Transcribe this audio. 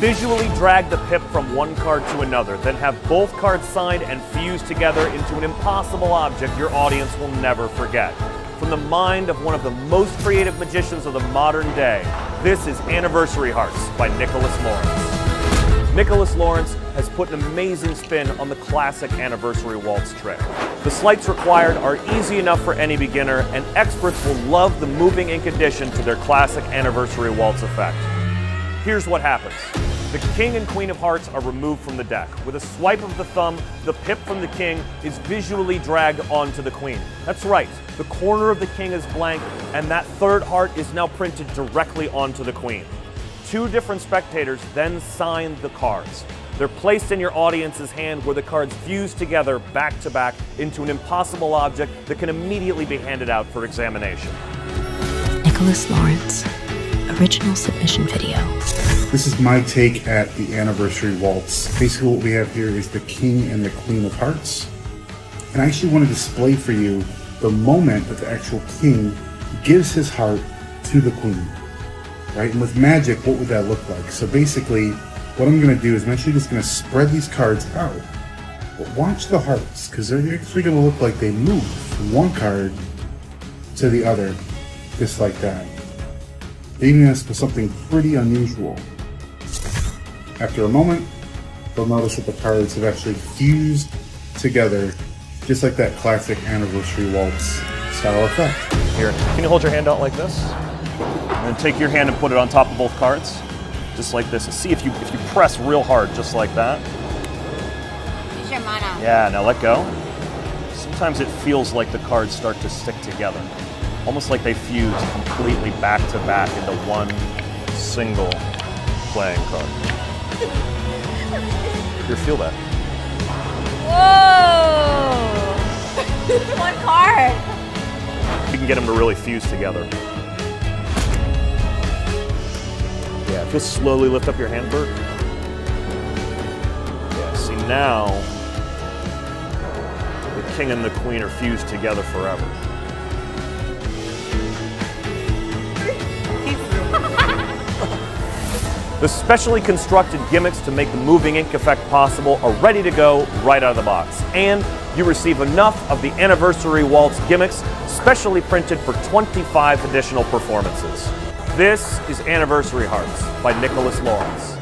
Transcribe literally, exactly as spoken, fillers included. Visually drag the pip from one card to another, then have both cards signed and fused together into an impossible object your audience will never forget. From the mind of one of the most creative magicians of the modern day, this is Anniversary Heartz by Nicholas Lawrence. Nicholas Lawrence has put an amazing spin on the classic Anniversary Waltz trick. The sleights required are easy enough for any beginner, and experts will love the moving in condition to their classic Anniversary Waltz effect. Here's what happens. The king and queen of hearts are removed from the deck. With a swipe of the thumb, the pip from the king is visually dragged onto the queen. That's right, the corner of the king is blank, and that third heart is now printed directly onto the queen. Two different spectators then sign the cards. They're placed in your audience's hand, where the cards fuse together back to back into an impossible object that can immediately be handed out for examination. Nicholas Lawrence, original submission video. This is my take at the Anniversary Waltz. Basically what we have here is the king and the queen of hearts. And I actually want to display for you the moment that the actual king gives his heart to the queen, right? And with magic, what would that look like? So basically, what I'm going to do is I'm actually just going to spread these cards out. But watch the hearts, because they're actually going to look like they move from one card to the other, just like that. Leading us to something pretty unusual. After a moment, they'll notice that the cards have actually fused together, just like that classic Anniversary Waltz style effect. Here, can you hold your hand out like this? And then take your hand and put it on top of both cards, just like this. And see if you if you press real hard, just like that. Yeah, now let go. Sometimes it feels like the cards start to stick together, almost like they fuse completely back to back into one single playing card. You feel that? Whoa! One card! You can get them to really fuse together. Yeah, if you'll slowly lift up your hand, Bert. Yeah, see, now the king and the queen are fused together forever. The specially constructed gimmicks to make the moving ink effect possible are ready to go right out of the box. And you receive enough of the Anniversary Waltz gimmicks specially printed for twenty-five additional performances. This is Anniversary Heartz by Nicholas Lawrence.